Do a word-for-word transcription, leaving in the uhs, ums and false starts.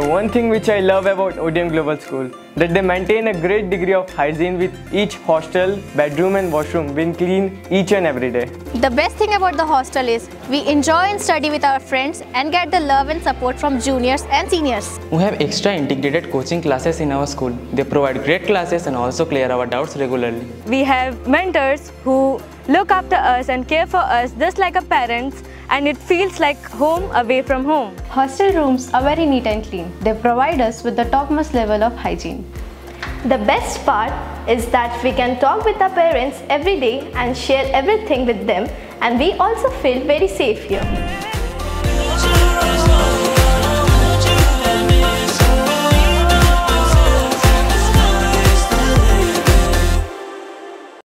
The one thing which I love about O D M Global School, that they maintain a great degree of hygiene with each hostel, bedroom and washroom being clean each and every day. The best thing about the hostel is, we enjoy and study with our friends and get the love and support from juniors and seniors. We have extra integrated coaching classes in our school. They provide great classes and also clear our doubts regularly. We have mentors who look after us and care for us just like our parents, and it feels like home away from home. Hostel rooms are very neat and clean. They provide us with the topmost level of hygiene. The best part is that we can talk with our parents every day and share everything with them, and we also feel very safe here.